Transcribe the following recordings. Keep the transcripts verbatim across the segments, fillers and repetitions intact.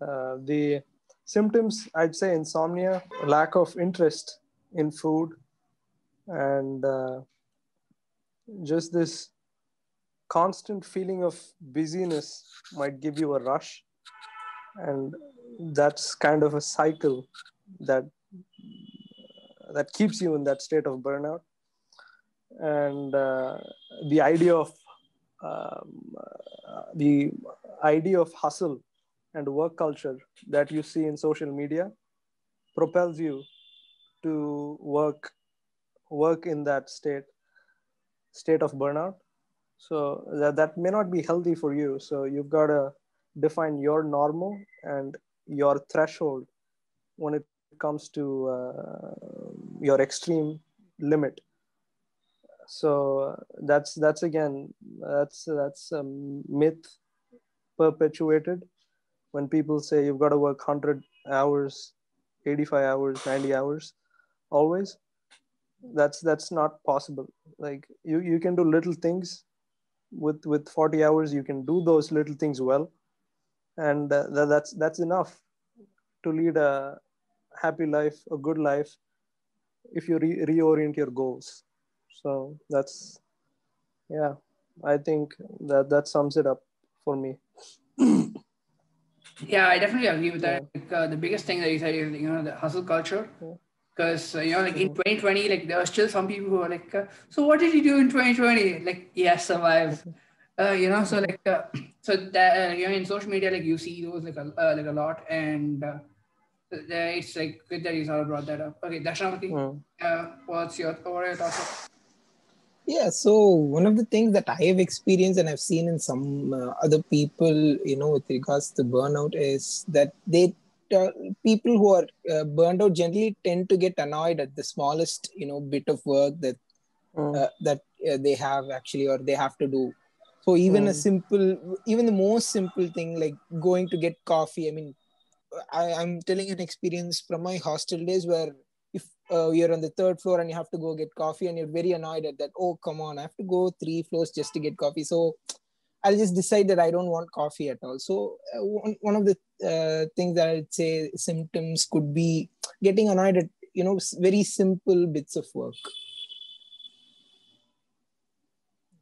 Uh, the symptoms, I'd say insomnia, lack of interest in food, and uh, just this constant feeling of busyness might give you a rush. And that's kind of a cycle that that keeps you in that state of burnout. And uh, the idea of um, uh, the idea of hustle and work culture that you see in social media propels you to work work in that state state of burnout. So that, that may not be healthy for you. So you've got to define your normal and your threshold when it comes to uh, your extreme limit. So that's that's again that's that's a myth perpetuated when people say you've got to work one hundred hours, eighty-five hours, ninety hours always. That's that's not possible. Like you you can do little things with with forty hours. You can do those little things well, and uh, that, that's that's enough to lead a happy life, a good life, if you re reorient your goals. So that's, yeah, I think that that sums it up for me. Yeah, I definitely agree with that. Yeah. Like, uh, the biggest thing that you said is, you know, the hustle culture. Because, yeah. uh, you know, like in twenty twenty, like there were still some people who were like, uh, so what did you do in twenty twenty? Like, yeah, survive. Uh, you know, so like, uh, so that, uh, you know, in social media, like you see those like a, uh, like a lot. And uh, it's like good that you sort of brought that up. Okay, Dashanuti, yeah. uh, what's your, what are your thoughts? Yeah, so one of the things that I have experienced and I've seen in some uh, other people, you know, with regards to burnout is that they, uh, people who are uh, burned out generally tend to get annoyed at the smallest, you know, bit of work that mm. uh, that uh, they have actually, or they have to do. So even mm. a simple, even the most simple thing like going to get coffee. I mean, I, I'm telling an experience from my hostel days where if uh, you're on the third floor and you have to go get coffee and you're very annoyed at that, oh, come on, I have to go three floors just to get coffee. So I'll just decide that I don't want coffee at all. So uh, one, one of the uh, things that I'd say symptoms could be getting annoyed at, you know, very simple bits of work.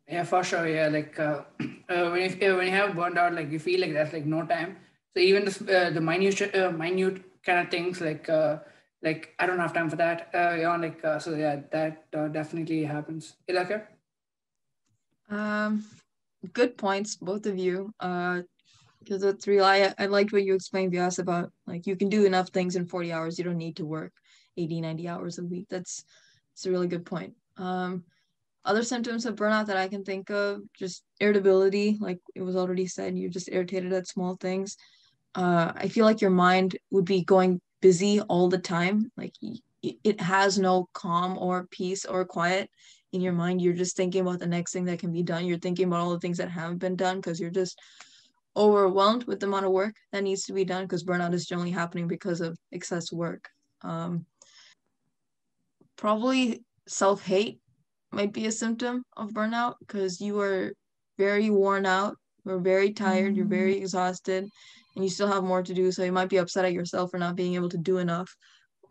Yeah, for sure. Yeah, like uh, uh, when, you, when you have burned out, like you feel like there's like no time. So even the, uh, the minute, uh, minute kind of things like, uh, Like, I don't have time for that. Uh, you know, like, uh, so yeah, that uh, definitely happens. Ilakkiya? Um, good points, both of you. Because uh, that's really, I, I liked what you explained, Vyaas, about like, you can do enough things in forty hours. You don't need to work eighty, ninety hours a week. That's, that's a really good point. Um, other symptoms of burnout that I can think of, just irritability, like it was already said, you're just irritated at small things. Uh, I feel like your mind would be going busy all the time. Like it has no calm or peace or quiet in your mind. You're just thinking about the next thing that can be done. You're thinking about all the things that haven't been done because you're just overwhelmed with the amount of work that needs to be done, because burnout is generally happening because of excess work. Um, probably self-hate might be a symptom of burnout, because you are very worn out, you're very tired, you're very exhausted, and you still have more to do. So you might be upset at yourself for not being able to do enough.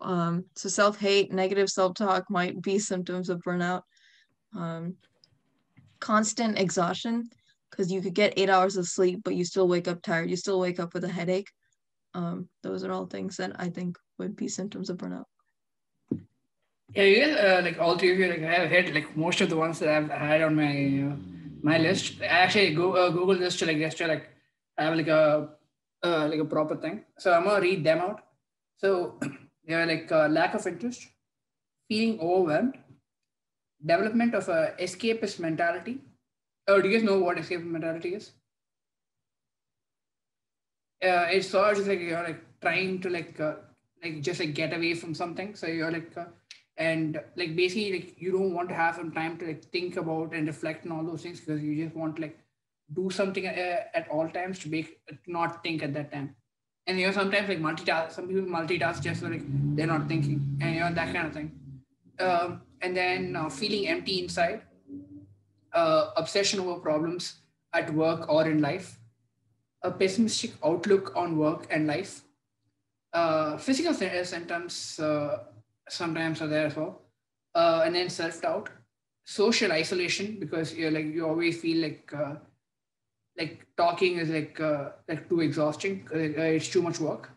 Um, so self-hate, negative self-talk might be symptoms of burnout. Um, constant exhaustion, because you could get eight hours of sleep, but you still wake up tired. You still wake up with a headache. Um, those are all things that I think would be symptoms of burnout. Yeah, you guys, uh, like all three of you, like I have hit like most of the ones that I've had on my uh, my list. I actually go uh, Google this to like just to like I have like a Uh, like a proper thing. So I'm gonna read them out. So they are like uh, lack of interest, feeling overwhelmed, development of a escapist mentality. Oh, do you guys know what escapist mentality is? Uh, it's sort of just like you're like trying to like uh, like just like get away from something. So you're like uh, and like basically like you don't want to have some time to like think about and reflect on all those things, because you just want to like do something uh, at all times to make not think at that time. And you know, sometimes like multitask, some people multitask just so like they're not thinking, and you know, that kind of thing. Um, and then uh, feeling empty inside, uh, obsession over problems at work or in life, a pessimistic outlook on work and life. Uh, physical symptoms uh, sometimes are there as well. Uh, and then self-doubt, social isolation, because you're like, you always feel like, uh, like talking is like, uh, like too exhausting. Uh, it's too much work.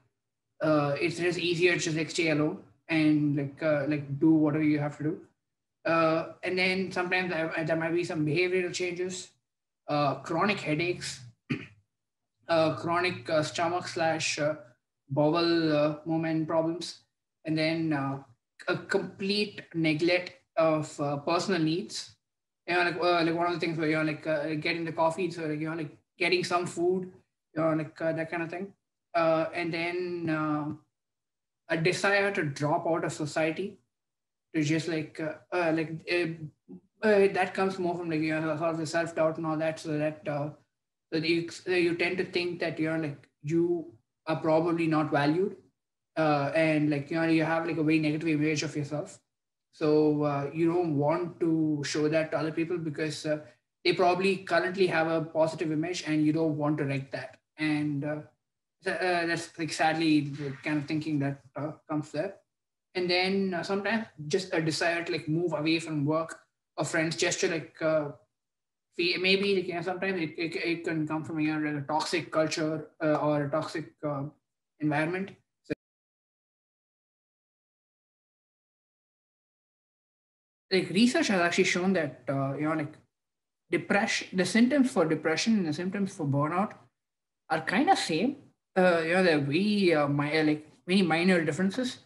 Uh, it's just easier to just like stay alone and like, uh, like do whatever you have to do. Uh, and then sometimes I, there might be some behavioral changes, uh, chronic headaches, uh, chronic uh, stomach slash uh, bowel uh, movement problems, and then uh, a complete neglect of uh, personal needs. You know, like, uh, like one of the things where you're like uh, getting the coffee, so like, you're like getting some food, you know, like uh, that kind of thing. Uh, and then uh, a desire to drop out of society. To just like, uh, uh, like uh, uh, that comes more from like, you know, sort of the self-doubt and all that. So that, uh, so that you, uh, you tend to think that you're like, you are probably not valued. Uh, and like, you know, you have like a very negative image of yourself. So uh, you don't want to show that to other people because uh, they probably currently have a positive image and you don't want to wreck that. And uh, th- uh, that's like sadly the kind of thinking that uh, comes there. And then uh, sometimes just a desire to like move away from work or friends just to like, uh, maybe like, you know, sometimes it, it, it can come from, you know, like a toxic culture uh, or a toxic uh, environment. So, like research has actually shown that, uh, you know, like depression, the symptoms for depression and the symptoms for burnout are kind of same. Uh, you know, there are very, uh, my, like many minor differences.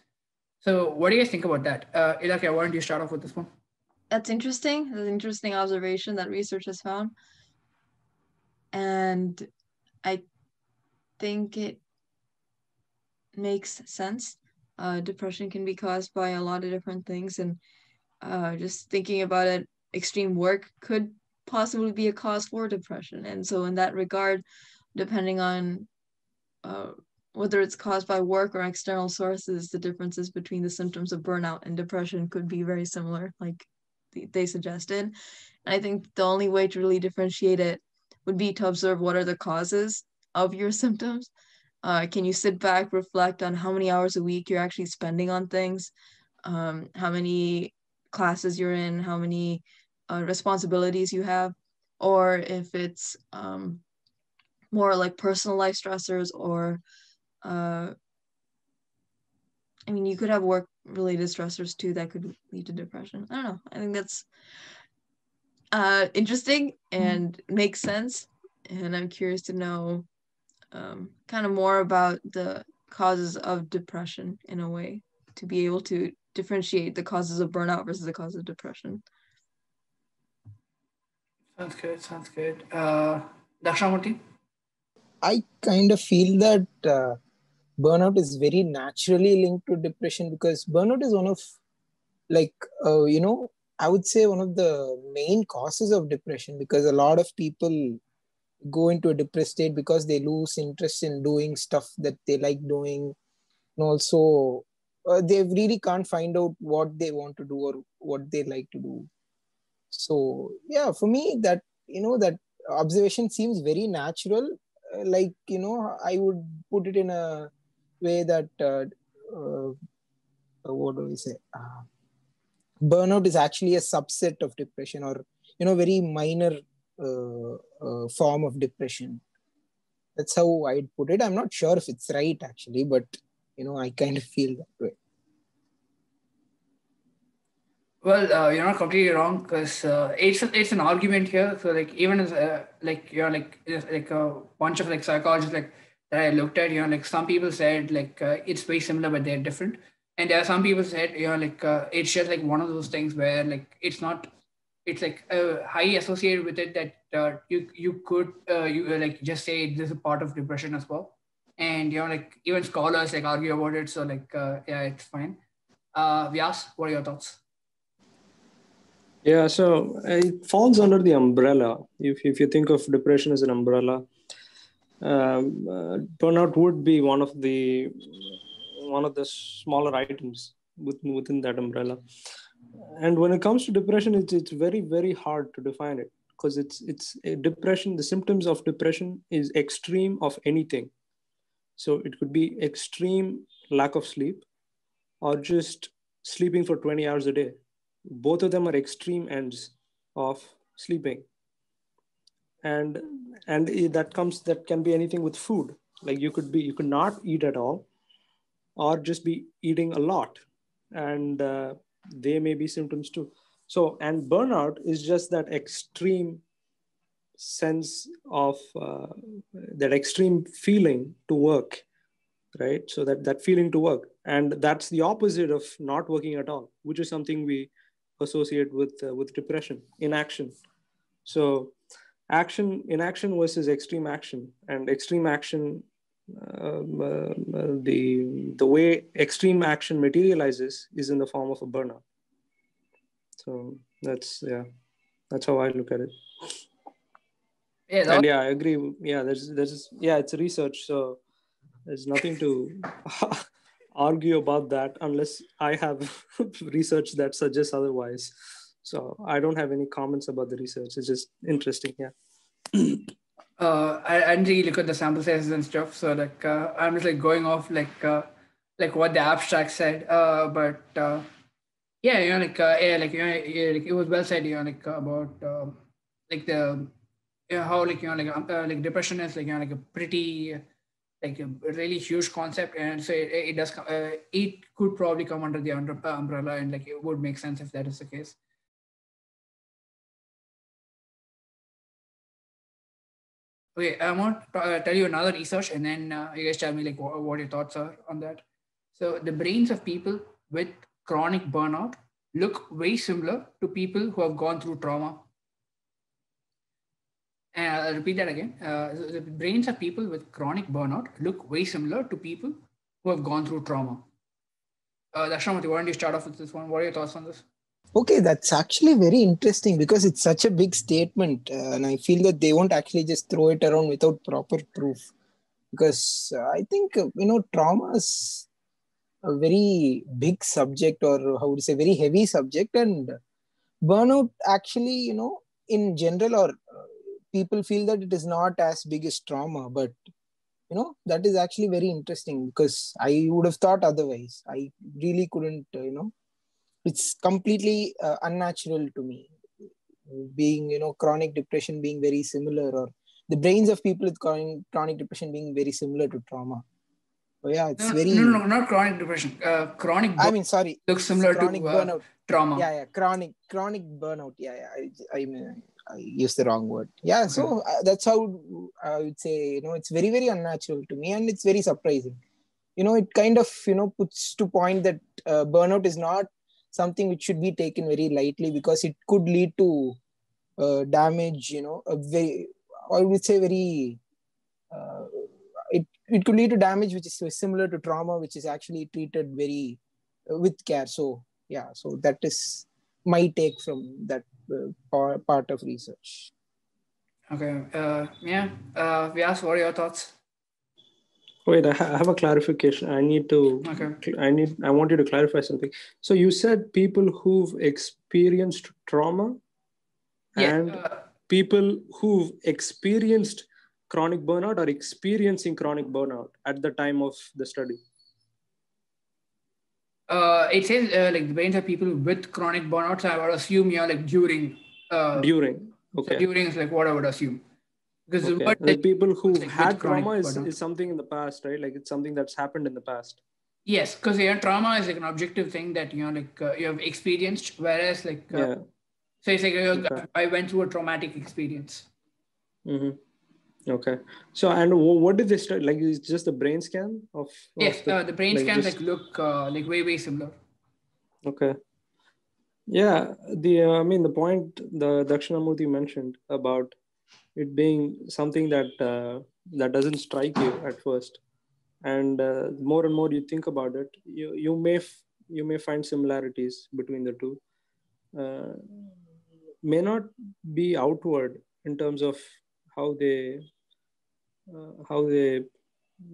So what do you guys think about that? Uh, Ilakkiya, why don't you start off with this one? That's interesting. That's an interesting observation that research has found. And I think it makes sense. Uh, depression can be caused by a lot of different things. And uh, just thinking about it, extreme work could possibly be a cause for depression. And so in that regard, depending on uh, whether it's caused by work or external sources, the differences between the symptoms of burnout and depression could be very similar, like they suggested. And I think the only way to really differentiate it would be to observe what are the causes of your symptoms. Uh, can you sit back, reflect on how many hours a week you're actually spending on things, um, how many classes you're in, how many uh, responsibilities you have, or if it's um, more like personal life stressors or Uh, I mean, you could have work-related stressors too that could lead to depression. I don't know. I think that's uh, interesting and makes sense. And I'm curious to know um, kind of more about the causes of depression in a way to be able to differentiate the causes of burnout versus the cause of depression. Sounds good. Sounds good. Uh, Dakshinamoorthy? I kind of feel that Uh, burnout is very naturally linked to depression because burnout is one of like, uh, you know, I would say one of the main causes of depression because a lot of people go into a depressed state because they lose interest in doing stuff that they like doing. And also uh, they really can't find out what they want to do or what they like to do. So yeah, for me that, you know, that observation seems very natural. Uh, like, you know, I would put it in a way that uh, uh, what do we say uh, burnout is actually a subset of depression or, you know, very minor uh, uh, form of depression. That's how I'd put it. I'm not sure if it's right actually, but you know, I kind of feel that way. Well, uh, you're not completely wrong because uh, it's a, it's an argument here. So like even as uh, like you're like like a bunch of like psychologists like that I looked at, you know, like some people said like uh, it's very similar but they're different, and there are some people said, you know, like uh, it's just like one of those things where like it's not, it's like uh, highly associated with it that uh, you you could uh, you uh, like just say this is a part of depression as well, and you know like even scholars like argue about it. So like uh, yeah, it's fine. Uh, Vyaas, what are your thoughts? Yeah, so it falls under the umbrella. If if you think of depression as an umbrella, um, uh, burnout would be one of the one of the smaller items within within that umbrella. And when it comes to depression, it's it's very very hard to define it because it's it's a depression. The symptoms of depression is extreme of anything. So it could be extreme lack of sleep or just sleeping for twenty hours a day. Both of them are extreme ends of sleeping. And, and that comes, that can be anything with food. Like you could be, you could not eat at all or just be eating a lot. And uh, they may be symptoms too. So, and burnout is just that extreme sense of uh, that extreme feeling to work, right? So that, that feeling to work. And that's the opposite of not working at all, which is something we associate with, uh, with depression, inaction. So action, inaction versus extreme action. And extreme action, um, uh, the, the way extreme action materializes is in the form of a burnout. So that's, yeah, that's how I look at it. Yeah, and yeah, I agree. Yeah, there's, there's, yeah, it's research. So there's nothing to argue about that unless I have research that suggests otherwise. So I don't have any comments about the research. It's just interesting. Yeah. uh, I, I didn't really look at the sample sizes and stuff. So like, uh, I'm just like going off like, uh, like what the abstract said, uh, but uh, yeah, you know, like, uh, yeah, like, you know, yeah, like it was well said, you know, like about uh, like the, yeah, how like you know like uh, like depression is like you know like a pretty like a really huge concept, and so it, it does come, uh, it could probably come under the under, uh, umbrella, and like it would make sense if that is the case. Okay, I want to uh, tell you another research, and then uh, you guys tell me like what, what your thoughts are on that. So the brains of people with chronic burnout look very similar to people who have gone through trauma. And I'll repeat that again. Uh, the brains of people with chronic burnout look very similar to people who have gone through trauma. Uh, Dakshinamoorthy, why don't you start off with this one? What are your thoughts on this? Okay, that's actually very interesting because it's such a big statement. Uh, and I feel that they won't actually just throw it around without proper proof. Because uh, I think, uh, you know, trauma is a very big subject, or how to say, very heavy subject. And burnout actually, you know, in general, or uh, people feel that it is not as big as trauma, but you know, that is actually very interesting because I would have thought otherwise. I really couldn't, you know, it's completely uh, unnatural to me being, you know, chronic depression being very similar, or the brains of people with chronic depression being very similar to trauma. Oh yeah, it's no, very... No, no, not chronic depression. Uh, chronic I mean, sorry. Looks similar chronic to uh, burnout. Trauma. Yeah, yeah, chronic, chronic burnout. Yeah, yeah, I, I mean... I used the wrong word. Yeah, so uh, that's how I would say, you know, it's very, very unnatural to me, and it's very surprising. You know, it kind of, you know, puts to point that uh, burnout is not something which should be taken very lightly because it could lead to uh, damage, you know, a very, I would say very, uh, it, it could lead to damage which is similar to trauma, which is actually treated very uh, with care. So, yeah, so that is my take from that Uh, part of research. Okay. Uh, yeah. Uh, Vyaas, what are your thoughts? Wait, I have a clarification. I need to. Okay. I need. I want you to clarify something. So you said people who've experienced trauma, yeah, and uh, people who've experienced chronic burnout are experiencing chronic burnout at the time of the study. Uh, it says uh, like the brains of people with chronic burnout. So I would assume you're yeah, like during. Uh, during. Okay. So during is like what I would assume. Because okay. the like, people who like, had trauma is, is something in the past, right? Like it's something that's happened in the past. Yes, because your yeah, trauma is like an objective thing that you know, like uh, you have experienced. Whereas like, uh, yeah. so it's like okay. I went through a traumatic experience. Mm-hmm. Okay. So, and what did they study? Like, is just the brain scan of? Yes, of the, uh, the brain like scans just... like look uh, like way, way similar. Okay. Yeah. The uh, I mean, the point the Dakshinamoorthy mentioned about it being something that uh, that doesn't strike you at first, and uh, more and more you think about it, you you may f you may find similarities between the two. Uh, may not be outward in terms of how they. Uh, how they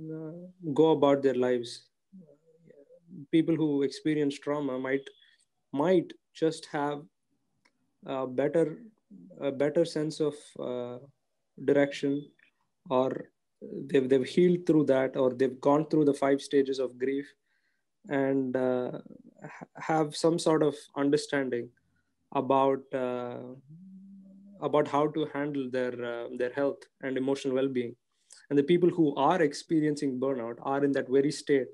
uh, go about their lives. People who experience trauma might might just have uh, better a better sense of uh, direction, or they've, they've healed through that, or they've gone through the five stages of grief, and uh, have some sort of understanding about uh, about how to handle their uh, their health and emotional well-being. And the people who are experiencing burnout are in that very state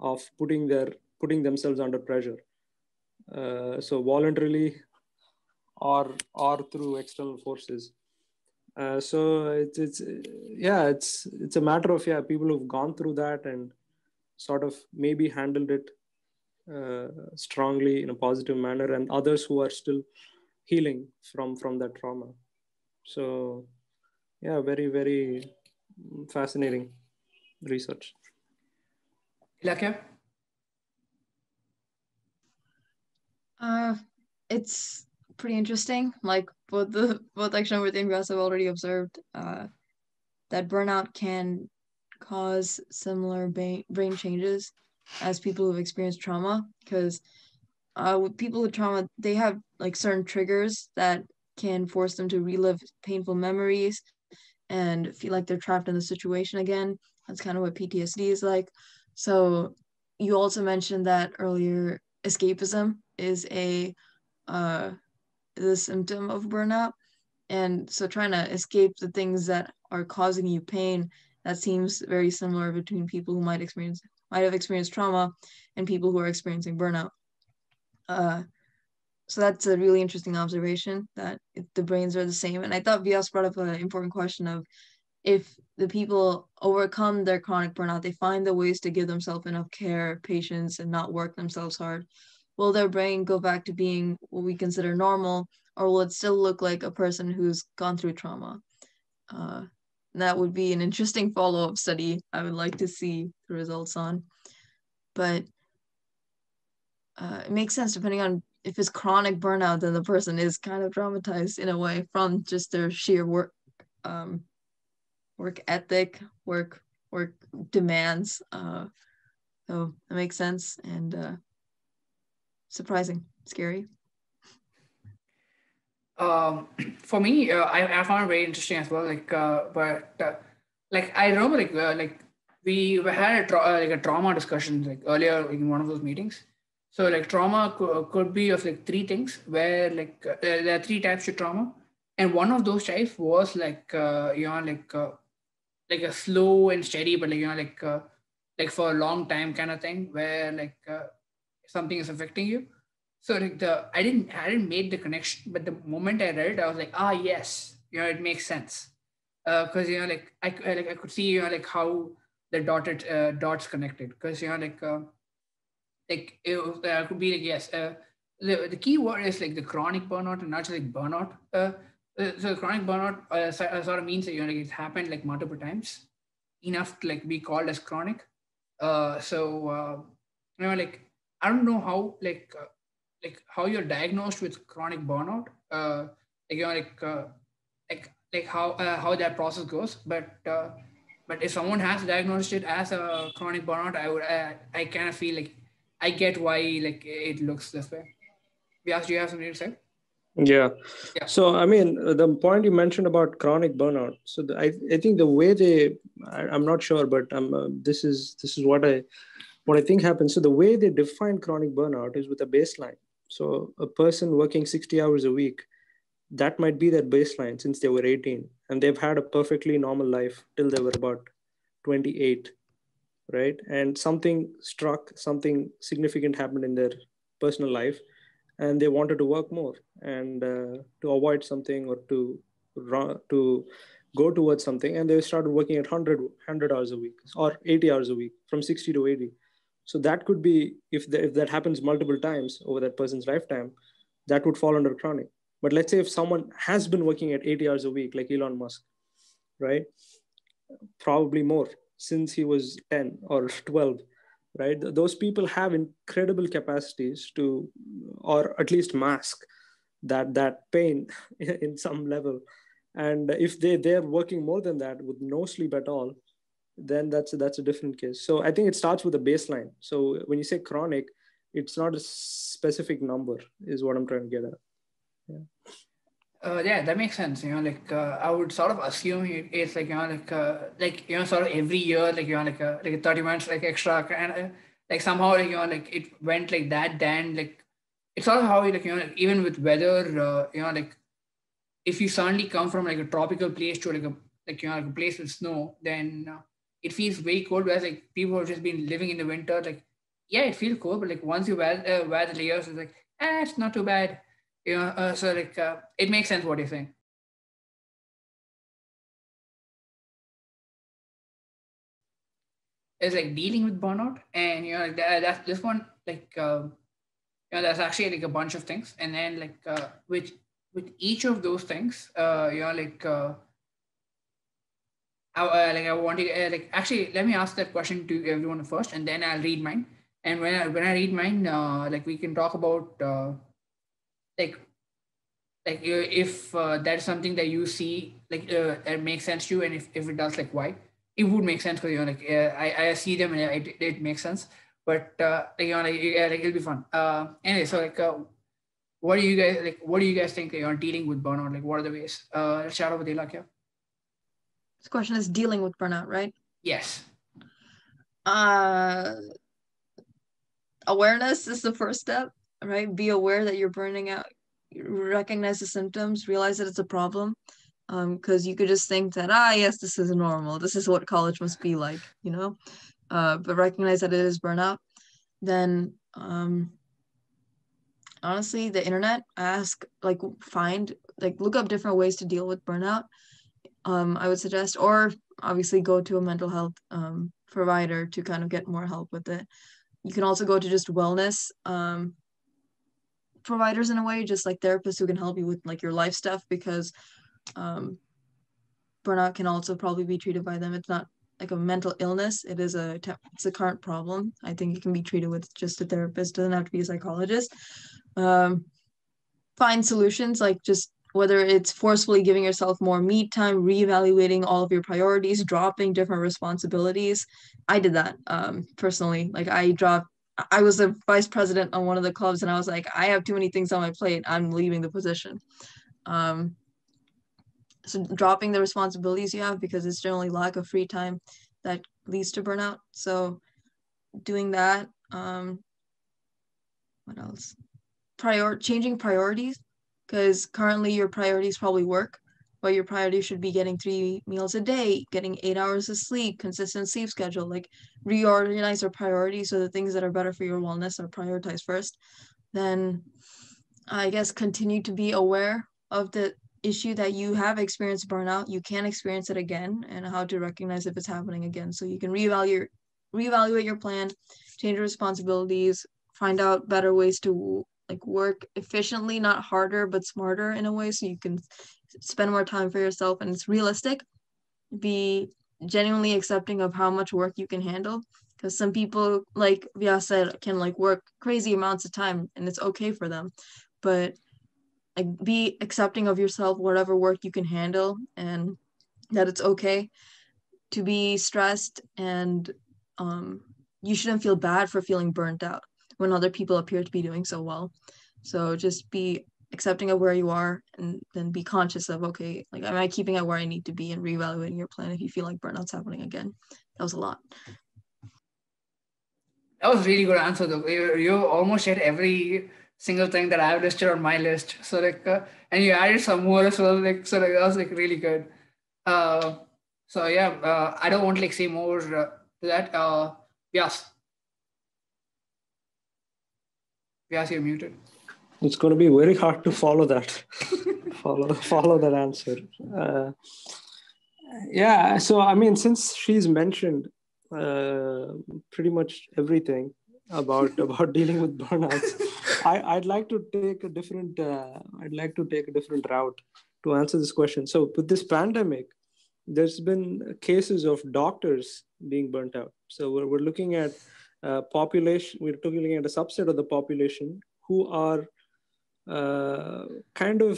of putting their putting themselves under pressure, uh, so voluntarily or or through external forces. Uh, so it's it's yeah it's it's a matter of yeah people who've gone through that and sort of maybe handled it uh, strongly in a positive manner, and others who are still healing from from that trauma. So yeah, very very fascinating research. Ilakkiya? Uh, it's pretty interesting. Like both the both Dakshinamoorthy and Vyaas have already observed uh, that burnout can cause similar brain brain changes as people who've experienced trauma, because uh, with people with trauma, they have like certain triggers that can force them to relive painful memories and feel like they're trapped in the situation again. That's kind of what P T S D is like. So you also mentioned that earlier, escapism is a uh, the symptom of burnout. And so trying to escape the things that are causing you pain, that seems very similar between people who might experience might have experienced trauma and people who are experiencing burnout. Uh, so that's a really interesting observation, that it, the brains are the same. And I thought Vyaas brought up an important question of, if the people overcome their chronic burnout, they find the ways to give themselves enough care, patience, and not work themselves hard, will their brain go back to being what we consider normal, or will it still look like a person who's gone through trauma? Uh, that would be an interesting follow-up study I would like to see the results on. But uh, it makes sense, depending on if it's chronic burnout, then the person is kind of traumatized in a way from just their sheer work, um, work ethic, work work demands. Uh, so that makes sense. And uh, surprising, scary. Um, for me, uh, I, I found it very interesting as well. Like, uh, but uh, like I remember, like uh, like we had a tra- uh, like a trauma discussion like earlier in one of those meetings. So like trauma co- could be of like three things, where like uh, there are three types of trauma, and one of those types was like uh, you know like uh, like a slow and steady, but like you know like uh, like for a long time kind of thing, where like uh, something is affecting you. So like the, I didn't, I didn't make the connection, but the moment I read it, I was like, ah, yes, you know, it makes sense. Uh, Cause you know, like I, like I could see, you know, like how the dotted uh, dots connected. Cause you know, like, uh, like it was, uh, could be like, yes. Uh, the, the key word is like the chronic burnout, and not just like burnout. Uh, uh, so chronic burnout uh, sort of means that, you know, like it's happened like multiple times, enough to like be called as chronic. Uh, so, uh, you know, like, I don't know how, like, uh, like how you're diagnosed with chronic burnout, uh, like, you know, like, uh, like, like how, uh, how that process goes. But, uh, but if someone has diagnosed it as a chronic burnout, I would, I, I kind of feel like I get why, like, it looks this way. Vyaas, do you have something to say? Yeah. yeah. So, I mean, the point you mentioned about chronic burnout. So the, I, I think the way they, I, I'm not sure, but I'm, uh, this is, this is what I, what I think happens. So the way they define chronic burnout is with a baseline. So a person working sixty hours a week, that might be their baseline since they were eighteen, and they've had a perfectly normal life till they were about twenty-eight, right? And something struck, something significant happened in their personal life, and they wanted to work more and uh, to avoid something or to to go towards something. And they started working at one hundred hours a week or eighty hours a week, from sixty to eighty. So that could be, if, the, if that happens multiple times over that person's lifetime, that would fall under chronic. But let's say if someone has been working at eighty hours a week, like Elon Musk, right? Probably more since he was ten or twelve, right? Those people have incredible capacities to, or at least mask that, that pain in some level. And if they, they're working more than that with no sleep at all, then that's a, that's a different case. So I think it starts with a baseline. So when you say chronic, it's not a specific number is what I'm trying to get at. Yeah. Uh, yeah, that makes sense. You know, like uh, I would sort of assume it, it's like you know, like uh, like you know, sort of every year, like you know, like a, like a thirty minutes, like extra, and uh, like somehow, like you know, like it went like that. Then, like it's sort of how like you know, like, even with weather, uh, you know, like if you suddenly come from like a tropical place to like a like you know, like a place with snow, then uh, it feels very cold. Whereas like people have just been living in the winter, like yeah, it feels cold, but like once you wear uh, wear the layers, it's like ah, it's not too bad. You know, uh, so like uh, it makes sense what you're saying. It's like dealing with burnout, and you know, like that, that's this one, like uh, you know, there's actually like a bunch of things, and then like uh, which with each of those things, uh, you know, like uh, I uh, like I wanted uh, like actually let me ask that question to everyone first, and then I'll read mine. And when I, when I read mine, uh, like we can talk about. Uh, like like if uh, that's something that you see like uh, it makes sense to you, and if, if it does, like why it would make sense, because you know like uh, I, I see them and it, it makes sense, but uh, like, you know like, yeah, like it'll be fun uh, anyway. So like uh, what do you guys like what do you guys think you're dealing with burnout, like what are the ways? Uh, let's start off with Ilakkiya. This question is dealing with burnout, right? Yes. Uh, awareness is the first step. Right, be aware that you're burning out. Recognize the symptoms. Realize that it's a problem, because um, you could just think that ah yes, this is normal. This is what college must be like, you know. Uh, but recognize that it is burnout. Then, um, honestly, the internet. Ask like find like look up different ways to deal with burnout. Um, I would suggest, or obviously go to a mental health um, provider to kind of get more help with it. You can also go to just wellness. Um, providers in a way, just like therapists who can help you with like your life stuff, because um, burnout can also probably be treated by them. It's not like a mental illness. It is a, it's a current problem. I think it can be treated with just a therapist. It doesn't have to be a psychologist. Um, find solutions, like just whether it's forcefully giving yourself more me time, reevaluating all of your priorities, dropping different responsibilities. I did that um, personally. Like I dropped I was the vice president on one of the clubs, and I was like, I have too many things on my plate. I'm leaving the position. Um, so dropping the responsibilities you have, because it's generally lack of free time that leads to burnout. So doing that, um, what else? Prior changing priorities, because currently your priorities probably work, but your priority should be getting three meals a day, getting eight hours of sleep, consistent sleep schedule, like reorganize your priorities so the things that are better for your wellness are prioritized first. Then I guess continue to be aware of the issue that you have experienced burnout. You can experience it again, and how to recognize if it's happening again. So you can reevaluate, reevaluate your plan, change your responsibilities, find out better ways to like work efficiently, not harder, but smarter in a way, so you can spend more time for yourself, and it's realistic. Be genuinely accepting of how much work you can handle, because some people, like Vyaas said, can like work crazy amounts of time, and it's okay for them. But like be accepting of yourself, whatever work you can handle, and that it's okay to be stressed, and um, you shouldn't feel bad for feeling burnt out when other people appear to be doing so well. So just be accepting of where you are, and then be conscious of, okay, like, am I keeping at where I need to be, and reevaluating your plan if you feel like burnout's happening again. That was a lot. That was a really good answer, though. You, you almost hit every single thing that I've listed on my list. So, like, uh, and you added some more as well. Like, so like, that was, like, really good. Uh, so, yeah, uh, I don't want to, like, say more uh, to that. Uh, yes. Yes, you're muted. It's going to be very hard to follow that, follow follow that answer. Uh, yeah, so I mean, since she's mentioned uh, pretty much everything about about dealing with burnouts, I, I'd like to take a different uh, I'd like to take a different route to answer this question. So with this pandemic, there's been cases of doctors being burnt out. So we're we're looking at uh, population. We're looking at a subset of the population who are Uh, kind of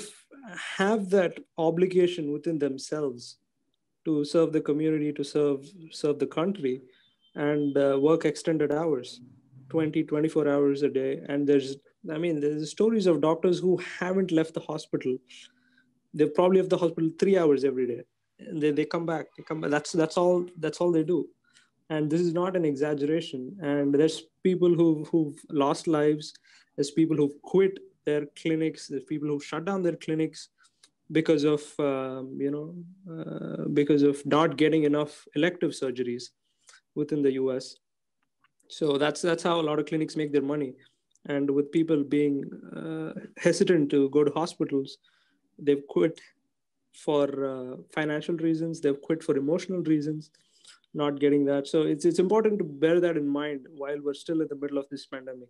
have that obligation within themselves to serve the community, to serve serve the country, and uh, work extended hours, twenty, twenty-four hours a day. And there's, I mean, there's stories of doctors who haven't left the hospital They're probably at the hospital three hours every day. And they they come back. They come back. That's that's all. That's all they do. And this is not an exaggeration. And there's people who who've lost lives. There's people who've quit their clinics. There's people who shut down their clinics because of um, you know uh, because of not getting enough elective surgeries within the U S. So that's that's how a lot of clinics make their money. And with people being uh, hesitant to go to hospitals, they've quit for uh, financial reasons. They've quit for emotional reasons, not getting that. So it's it's important to bear that in mind while we're still in the middle of this pandemic.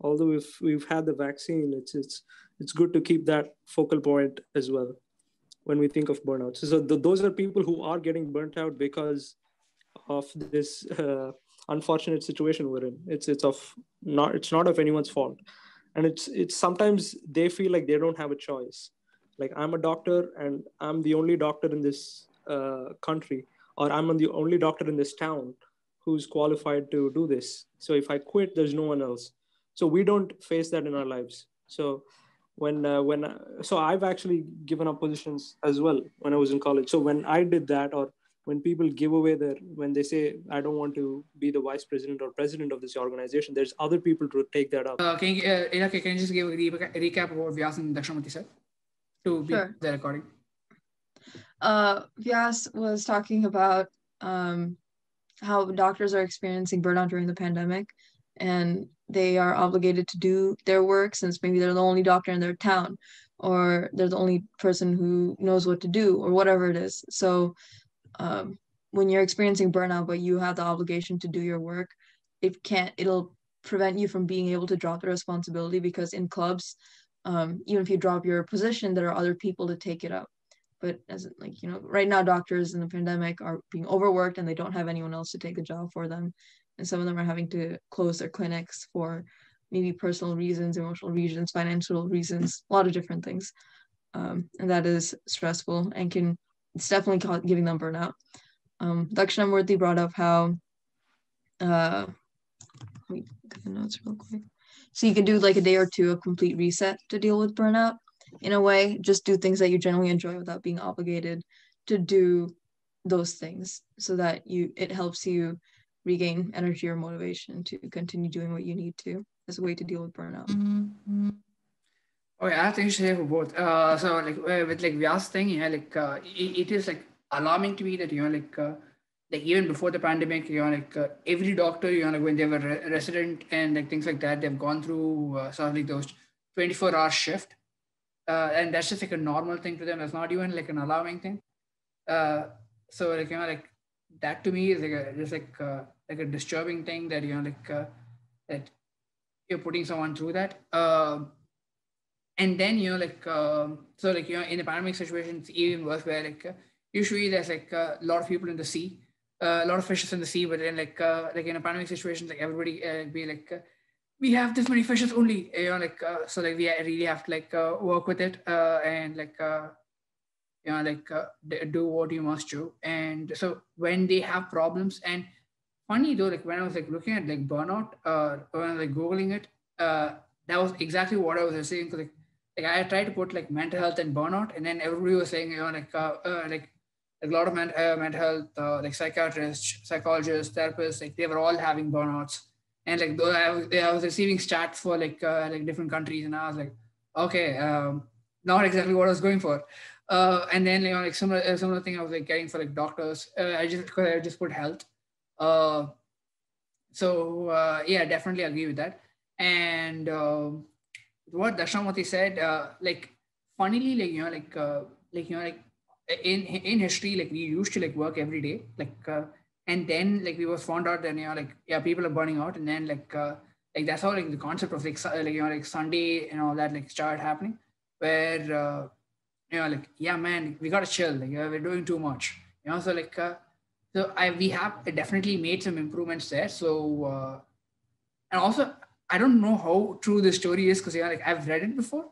Although we've we've had the vaccine, it's it's it's good to keep that focal point as well when we think of burnout. So, so th- those are people who are getting burnt out because of this uh, unfortunate situation we're in. It's it's of not it's not of anyone's fault, and it's it's sometimes they feel like they don't have a choice. Like, I'm a doctor and I'm the only doctor in this uh, country, or I'm the only doctor in this town who's qualified to do this. So if I quit, there's no one else. So we don't face that in our lives. So when uh, when uh, so I've actually given up positions as well when I was in college. So when I did that, or when people give away their, when they say, I don't want to be the vice president or president of this organization, there's other people to take that up. Uh, can you, uh, Ilakkiya, can you just give a re- recap about Vyaas and Dakshinamoorthy, sir? To be sure. The recording. Uh, Vyaas was talking about um, how doctors are experiencing burnout during the pandemic, and they are obligated to do their work since maybe they're the only doctor in their town, or they're the only person who knows what to do, or whatever it is. So um, when you're experiencing burnout, but you have the obligation to do your work, it can't, it'll prevent you from being able to drop the responsibility, because in clubs, Um, even if you drop your position, there are other people to take it up. But as like, you know, right now, doctors in the pandemic are being overworked and they don't have anyone else to take the job for them. And some of them are having to close their clinics for maybe personal reasons, emotional reasons, financial reasons, a lot of different things. Um, and that is stressful and can, it's definitely ca- giving them burnout. Um, Dakshinamoorthy brought up how, uh, let me get the notes real quick. So you can do like a day or two, a complete reset to deal with burnout. In a way, just do things that you generally enjoy without being obligated to do those things, so that you, it helps you regain energy or motivation to continue doing what you need to as a way to deal with burnout. Mm-hmm. Oh yeah, I think you should say for both. Uh, so like uh, with like Vyaas thing, yeah, like uh, it, it is like alarming to me that, you know, like uh, like even before the pandemic, you know, like uh, every doctor, you know, like when they were re- resident and like things like that, they've gone through uh, sort of like those twenty-four hour shift. Uh, and that's just like a normal thing to them. That's not even like an alarming thing. Uh, so like, you know, like that to me is like a, just like uh, like a disturbing thing that, you know, like uh, that you're putting someone through that. Uh, and then, you know, like, uh, so like, you know, in the pandemic situation, it's even worse where like, uh, usually there's like a lot of people in the sea. Uh, a lot of fishes in the sea, but then like uh, like in a pandemic situation, like everybody uh, be like, uh, we have this many fishes only, you know, like uh, so like we really have to like uh, work with it uh, and like uh, you know, like uh, do what you must do. And so when they have problems, and funny though, like when I was like looking at like burnout, uh, when I was like googling it, uh, that was exactly what I was saying. Like, like I tried to put like mental health and burnout, and then everybody was saying, you know, like uh, uh, like. A lot of men, uh, mental health, uh, like psychiatrists, psychologists, therapists, like they were all having burnouts. And like though I was, I was receiving stats for like uh, like different countries, and I was like, okay, um, not exactly what I was going for. Uh, and then you know, like similar uh, similar thing I was like getting for like doctors. Uh, I just I just put health. Uh, so uh, yeah, definitely agree with that. And uh, what Dakshinamoorthy said, uh, like funnily, like you know, like uh, like you know, like. In in history, like we used to like work every day, like uh, and then like we was found out that you know like yeah people are burning out, and then like uh, like that's how like the concept of like, like you know like Sunday and all that like started happening, where uh, you know like yeah man we gotta chill, like uh, we're doing too much, you know so like uh, so I we have definitely made some improvements there. So uh, and also I don't know how true this story is, because you know like I've read it before,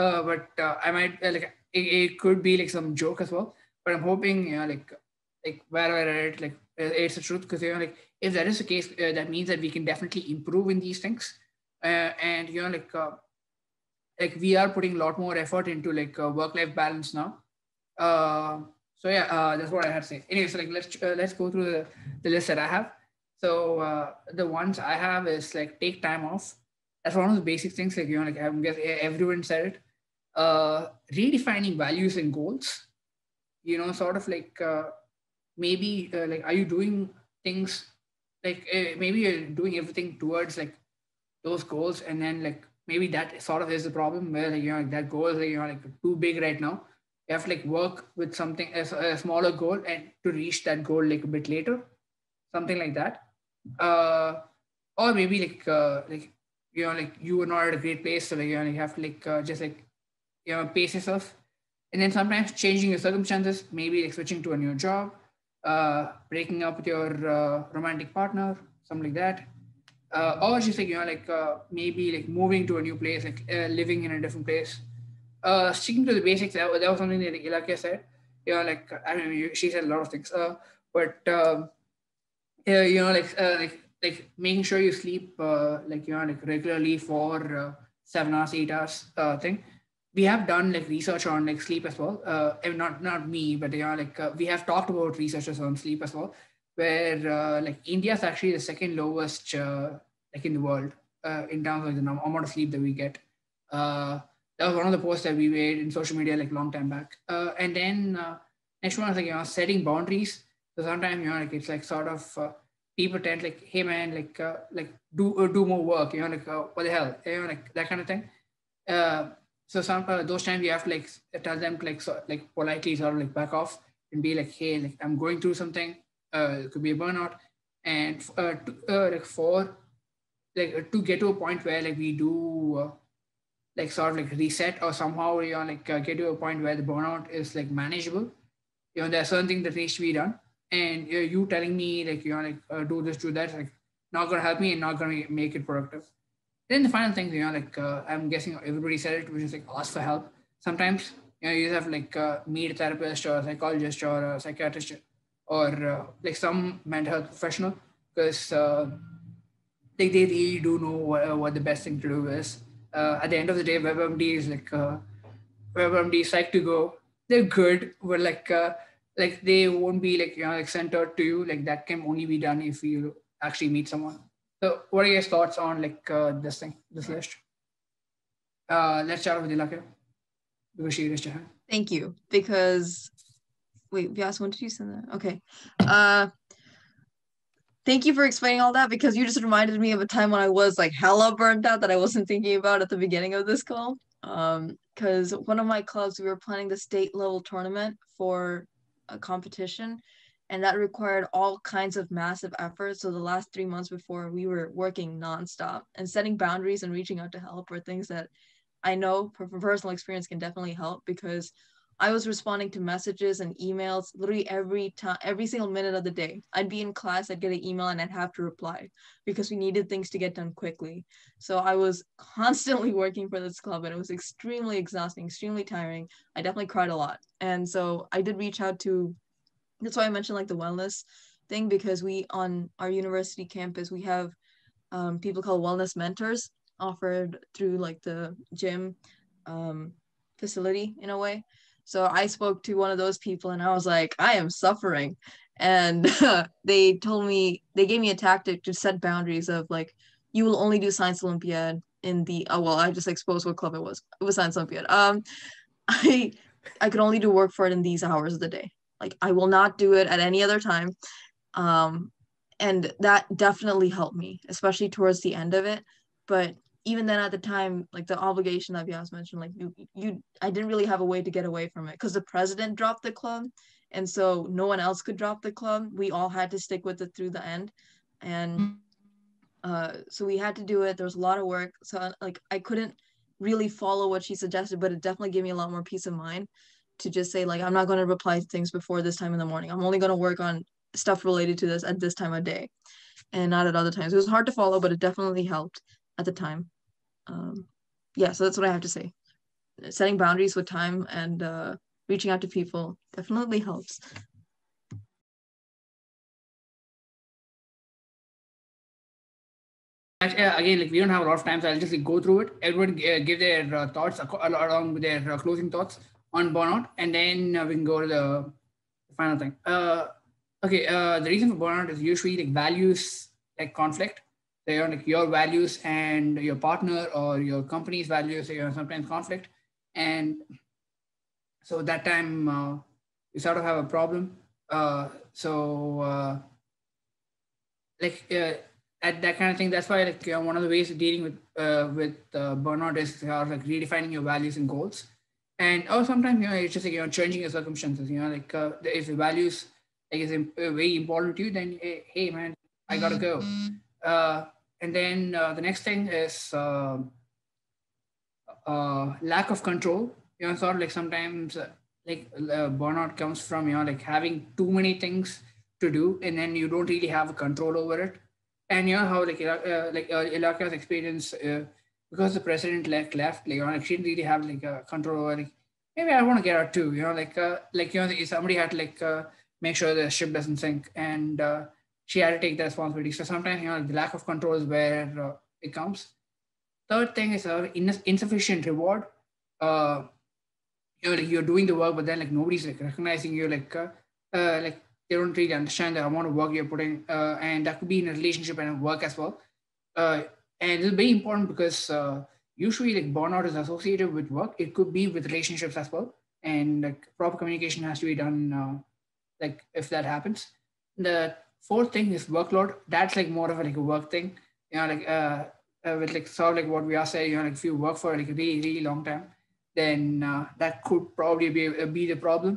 uh, but uh, I might uh, like. It, it could be like some joke as well, but I'm hoping you know like like wherever I read it, like it's the truth, because you know like if that is the case, uh, that means that we can definitely improve in these things, uh, and you know like uh, like we are putting a lot more effort into like uh, work-life balance now. Uh, so yeah, uh, that's what I had to say. Anyway, so like let's uh, let's go through the, the list that I have. So uh, the ones I have is like take time off. That's one of the basic things, like, you know, like I guess everyone said it. Uh, redefining values and goals, you know, sort of like uh, maybe uh, like, are you doing things like uh, maybe you're doing everything towards like those goals, and then like maybe that sort of is the problem where, like, you know, like that goal is like, you know, like too big right now. You have to like work with something as a smaller goal and to reach that goal like a bit later, something like that. Uh, or maybe like, uh, like, you know, like you were not at a great place. So like, you know, you have to like, uh, just like, you know, pace yourself. And then sometimes changing your circumstances, maybe like switching to a new job, uh, breaking up with your uh, romantic partner, something like that. Uh, or just like, you know, like uh, maybe like moving to a new place, like uh, living in a different place. Uh, sticking to the basics, that, that was something that Ilakkiya said. You know, like, I mean, she said a lot of things, uh, but, uh, you know, like, uh, like, like making sure you sleep, uh, like, you know, like regularly for uh, seven hours, eight hours uh, thing. We have done like research on like sleep as well. Uh, I mean, not, not me, but, you know, like uh, we have talked about researchers on sleep as well, where uh, like India is actually the second lowest uh, like in the world uh, in terms of the amount of sleep that we get. Uh, that was one of the posts that we made in social media like long time back. Uh, and then uh, next one is like, you know, setting boundaries. So sometimes, you know, like it's like sort of uh, people tend like, hey man, like uh, like do uh, do more work, you know, like uh, what the hell, you know, like that kind of thing. Uh, so some uh, those times you have to like tell them to, like so, like politely sort of like back off and be like, hey, like I'm going through something. Uh, it could be a burnout, and uh, to, uh, like for like uh, to get to a point where like we do uh, like sort of like reset or somehow, you know, like uh, get to a point where the burnout is like manageable. You know, there's certain things that needs to be done, and uh, you telling me like, you know, like uh, do this, do that, like not gonna help me and not gonna make it productive. Then the final thing, you know, like uh, I'm guessing everybody said it, which is like ask for help. Sometimes, you know, you have like uh, meet a therapist or a psychologist or a psychiatrist, or uh, like some mental health professional, because uh, they, they really do know what, what the best thing to do is. Uh, at the end of the day, WebMD is like, uh, WebMD is like to go, they're good, but like, uh, like they won't be like, you know, like centered to you, like that can only be done if you actually meet someone. So what are your thoughts on like uh, this thing, this list? Uh, let's start with Ilakkiya, because she raised her hand. Thank you, because wait, Vyaas, when did you send that? Okay. Uh, thank you for explaining all that, because you just reminded me of a time when I was like hella burnt out that I wasn't thinking about at the beginning of this call. Because um, one of my clubs, we were planning the state level tournament for a competition, and that required all kinds of massive effort. So the last three months before, we were working nonstop, and setting boundaries and reaching out to help are things that I know from personal experience can definitely help, because I was responding to messages and emails literally every time, every single minute of the day. I'd be in class, I'd get an email, and I'd have to reply because we needed things to get done quickly. So I was constantly working for this club, and it was extremely exhausting, extremely tiring. I definitely cried a lot. And so I did reach out to, that's why I mentioned like the wellness thing, because we on our university campus, we have um, people called wellness mentors offered through like the gym um, facility in a way. So I spoke to one of those people, and I was like, I am suffering. And uh, they told me, they gave me a tactic to set boundaries of like, you will only do Science Olympiad in the, oh, well, I just exposed what club it was. It was Science Olympiad. Um, I, I could only do work for it in these hours of the day. Like, I will not do it at any other time. Um, and that definitely helped me, especially towards the end of it. But even then at the time, like the obligation that Vyaas mentioned, like you, you, I didn't really have a way to get away from it, because the president dropped the club. And so no one else could drop the club. We all had to stick with it through the end. And uh, so we had to do it. There was a lot of work. So like, I couldn't really follow what she suggested, but it definitely gave me a lot more peace of mind to just say like, I'm not going to reply to things before this time in the morning. I'm only going to work on stuff related to this at this time of day and not at other times. It was hard to follow, but it definitely helped at the time. Um, yeah, so that's what I have to say. Setting boundaries with time and uh, reaching out to people definitely helps. Again, like we don't have a lot of time, so I'll just like, go through it. Everyone g- give their uh, thoughts along with their uh, closing thoughts on burnout, and then uh, we can go to the final thing. Uh, okay, uh, the reason for burnout is usually like values, like conflict. They are like your values and your partner or your company's values. They are sometimes conflict, and so that time uh, you sort of have a problem. Uh, so uh, like. Uh, At that kind of thing, that's why like you know, one of the ways of dealing with uh, with uh, burnout is uh, like redefining your values and goals, and oh sometimes you know it's just like you know changing your circumstances. You know like uh, if the values like is imp- very important to you, then hey man, I gotta go. Uh, and then uh, the next thing is uh, uh, lack of control. You know sort of like sometimes uh, like uh, burnout comes from you know like having too many things to do, and then you don't really have control over it. And you know how like uh, like uh, Ilakkiya's experience, uh, because the president like left, like you know, she didn't really have like uh, control over. Like, maybe I want to get out too. You know, like uh, like you know, somebody had to like uh, make sure the ship doesn't sink, and uh, she had to take the responsibility. So sometimes you know the lack of control is where uh, it comes. Third thing is uh, in- insufficient reward. Uh, you know, like you're doing the work, but then like nobody's like recognizing you. Like uh, uh, like. They don't really understand the amount of work you're putting, uh, and that could be in a relationship and work as well. Uh, and it's very important because uh, usually like burnout is associated with work. It could be with relationships as well. And like proper communication has to be done uh, like if that happens. The fourth thing is workload. That's like more of a, like a work thing. You know, like uh, uh, with like sort of like what we are saying, you know, like if you work for like a really, really long time, then uh, that could probably be, uh, be the problem.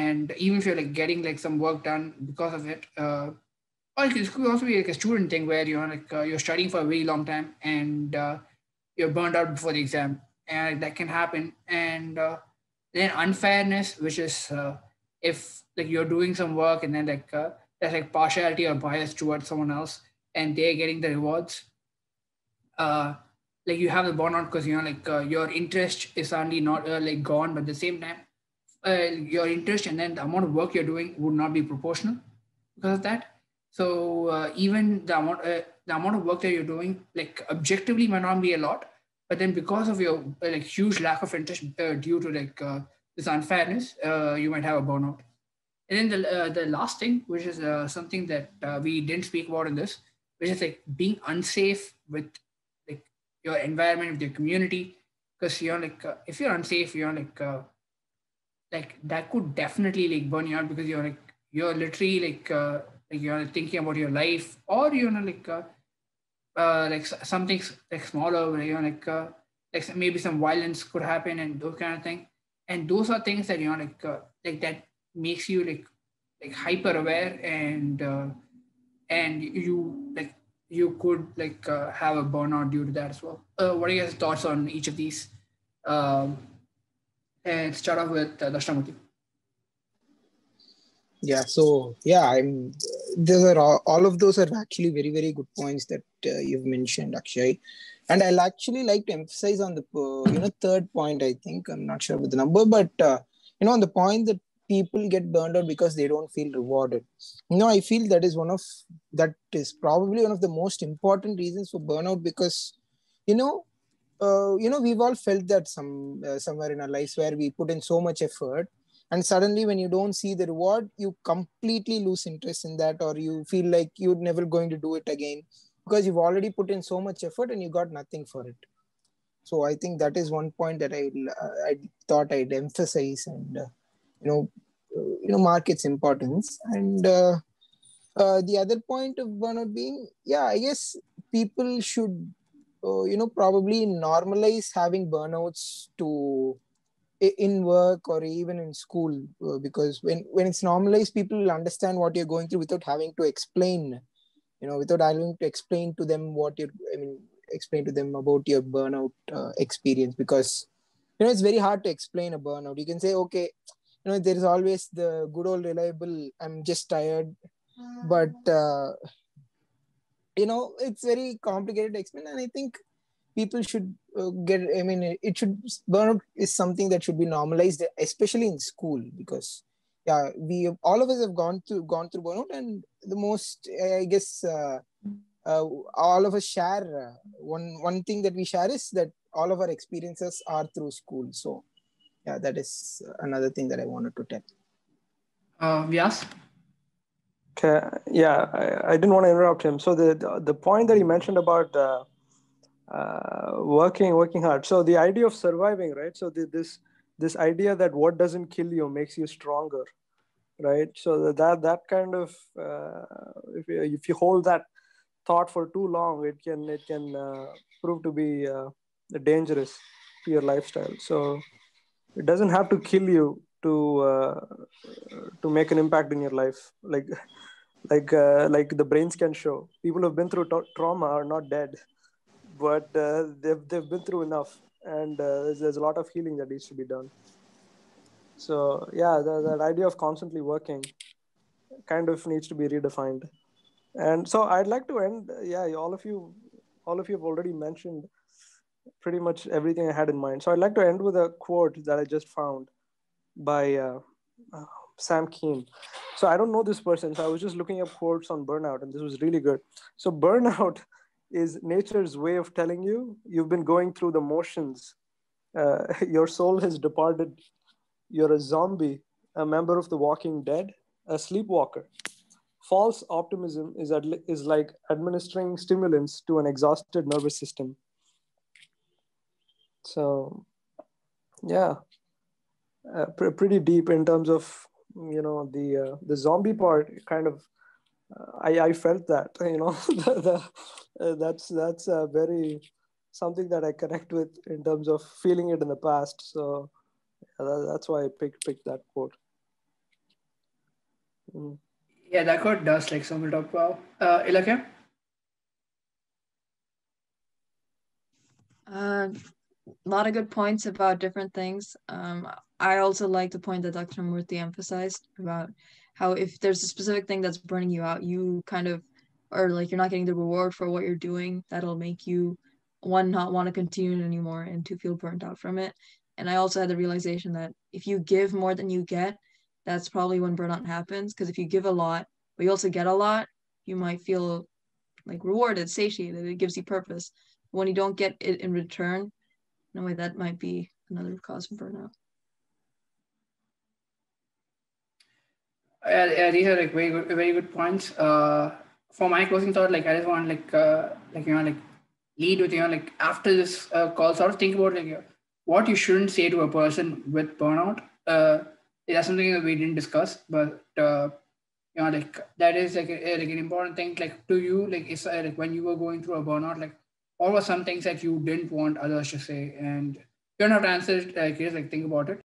And even if you're like getting like some work done because of it, uh, or it could also be like a student thing where you're like uh, you're studying for a very long time and uh, you're burned out before the exam, and that can happen. And uh, then unfairness, which is uh, if like you're doing some work and then like uh, there's like partiality or bias towards someone else, and they're getting the rewards. Uh, like you have the burnout because you know like uh, your interest is suddenly not uh, like gone, but at the same time. Uh, your interest and then the amount of work you're doing would not be proportional because of that. So uh, even the amount uh, the amount of work that you're doing, like objectively might not be a lot, but then because of your uh, like huge lack of interest uh, due to like uh, this unfairness, uh, you might have a burnout. And then the uh, the last thing, which is uh, something that uh, we didn't speak about in this, which is like being unsafe with like your environment, with your community, because you're like uh, if you're unsafe, you're like. Uh, Like that could definitely like burn you out because you're like you're literally like uh, like you're thinking about your life or you know like uh, uh, like something like smaller you know like uh, like maybe some violence could happen and those kind of thing, and those are things that you know like uh, like that makes you like like hyper aware and uh, and you like you could like uh, have a burnout due to that as well. Uh, what are your thoughts on each of these? Um, And start off with uh, Dashanuti. Yeah, so yeah, I'm. These are all, all of those are actually very, very good points that uh, you've mentioned, Akshay. And I'll actually like to emphasize on the uh, you know third point. I think I'm not sure about the number, but uh, you know on the point that people get burned out because they don't feel rewarded. You know, I feel that is one of that is probably one of the most important reasons for burnout because you know. Uh, you know, we've all felt that some uh, somewhere in our lives where we put in so much effort and suddenly when you don't see the reward, you completely lose interest in that or you feel like you're never going to do it again because you've already put in so much effort and you got nothing for it. So I think that is one point that I uh, I thought I'd emphasize and, uh, you know, uh, you know, mark its importance. And uh, uh, the other point of burnout being, yeah, I guess people should Uh, you know, probably normalize having burnouts to in work or even in school uh, because when, when it's normalized, people will understand what you're going through without having to explain, you know, without having to explain to them what you, I mean, explain to them about your burnout uh, experience because, you know, it's very hard to explain a burnout. You can say, okay, you know, there's always the good old reliable, I'm just tired, but... Uh, You know, it's very complicated to explain, and I think people should uh, get. I mean, it should burnout is something that should be normalized, especially in school, because yeah, we all of us have gone through gone through burnout, and the most I guess uh, uh, all of us share uh, one one thing that we share is that all of our experiences are through school. So yeah, that is another thing that I wanted to tell. Uh, Vyaas? Okay. Yeah, I, I didn't want to interrupt him. So the the, the point that he mentioned about uh, uh, working working hard. So the idea of surviving, right? So the, this this idea that what doesn't kill you makes you stronger, right? So that that kind of uh, if you, if you hold that thought for too long, it can it can uh, prove to be uh, dangerous to your lifestyle. So it doesn't have to kill you to uh, to make an impact in your life, like like uh, like the brains can show. People who've been through trauma are not dead, but uh, they've they've been through enough, and uh, there's, there's a lot of healing that needs to be done. So yeah, the, that idea of constantly working kind of needs to be redefined. And so I'd like to end. Yeah, all of you, all of you have already mentioned pretty much everything I had in mind. So I'd like to end with a quote that I just found by uh, uh, Sam Keane. So I don't know this person, so I was just looking up quotes on burnout, and this was really good. So burnout is nature's way of telling you, you've been going through the motions. Uh, your soul has departed. You're a zombie, a member of the walking dead, a sleepwalker. False optimism is, is like administering stimulants to an exhausted nervous system. So yeah, uh, pr pretty deep in terms of, you know, the uh, the zombie part kind of, uh, I, I felt that, you know, the, the, uh, that's, that's uh, very something that I connect with in terms of feeling it in the past. So yeah, that, that's why I picked, picked that quote. Mm. Yeah, that quote does like something to talk about. Uh, Ilakkiya? Uh, a lot of good points about different things. Um, I also like the point that Dakshinamoorthy emphasized about how if there's a specific thing that's burning you out, you kind of, or like you're not getting the reward for what you're doing, that'll make you, one, not want to continue anymore, and two, feel burnt out from it. And I also had the realization that if you give more than you get, that's probably when burnout happens. Because if you give a lot, but you also get a lot, you might feel like rewarded, satiated, it gives you purpose. But when you don't get it in return, in a way, that might be another cause for burnout. Yeah, yeah, these are like very good, very good points. Uh, for my closing thought, like I just want like uh, like you know like lead with you know like after this uh, call, sort of think about like your, what you shouldn't say to a person with burnout. Uh, that's something that we didn't discuss, but uh, you know, like that is like, a, like an important thing. Like to you, like it's uh, like when you were going through a burnout, like what were some things that you didn't want others to say, and you're not answered. Like, just like think about it.